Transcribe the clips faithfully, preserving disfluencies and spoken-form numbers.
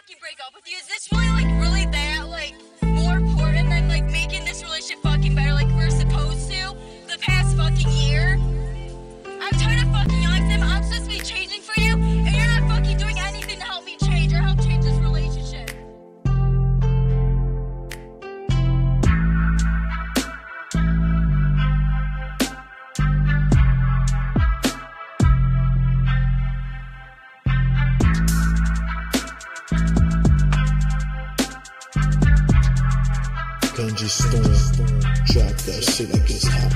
fucking break up with you? Is this really, like, really that, like, more important than, like, making this relationship fucking better like we're supposed to the past fucking year? I'm tired of fucking yelling at them. I'm supposed to be changing for you, and you're not fucking doing anything to help me change or help change this relationship. Kenji Storm, drop that shit like it's hot.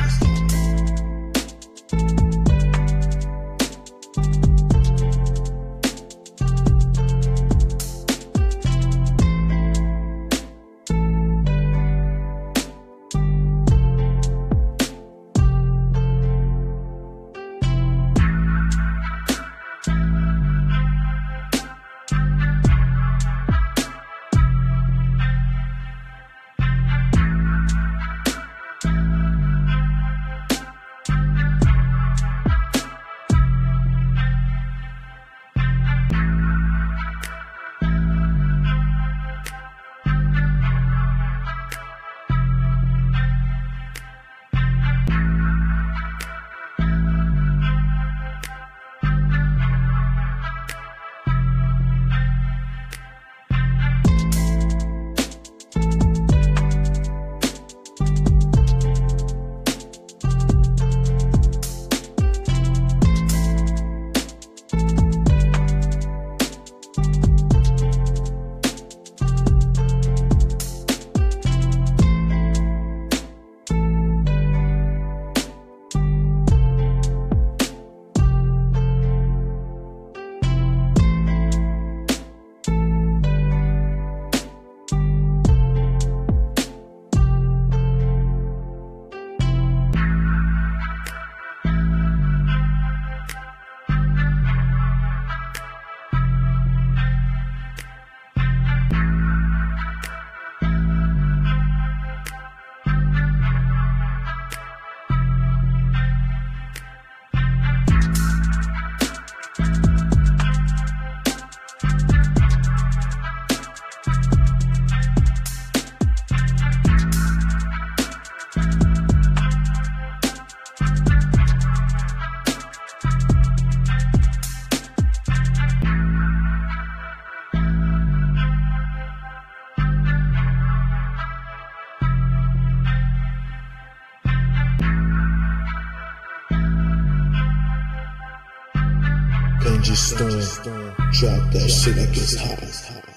Kenji Storm, drop that shit like it's hot.